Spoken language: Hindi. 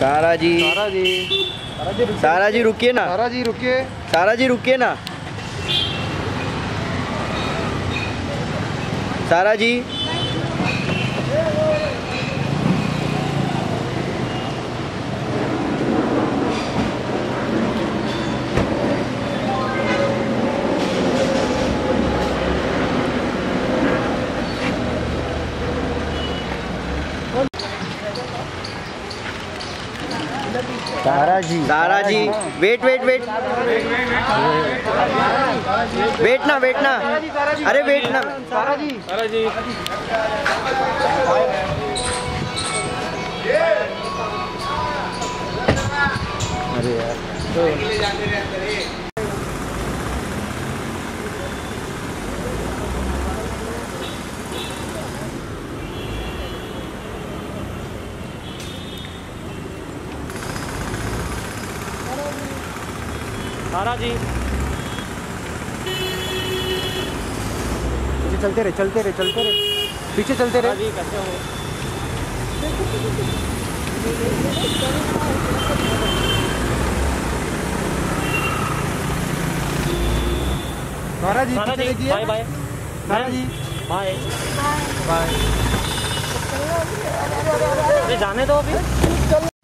सारा जी, सारा जी, सारा जी रुकिए ना, सारा जी रुकिए, सारा जी रुकिए ना, सारा जी, सारा जी, सारा जी, वेट वेट वेट वेट ना, वेट ना, अरे वेट ना, सारा जी, सारा जी, अरे यार सारा जी, चलते रहे, चलते रहे, चलते रहे, पीछे चलते रहे जी, कैसे हो सारा जी, बाय बाय सारा जी, बाय बाय, जाने दो अभी।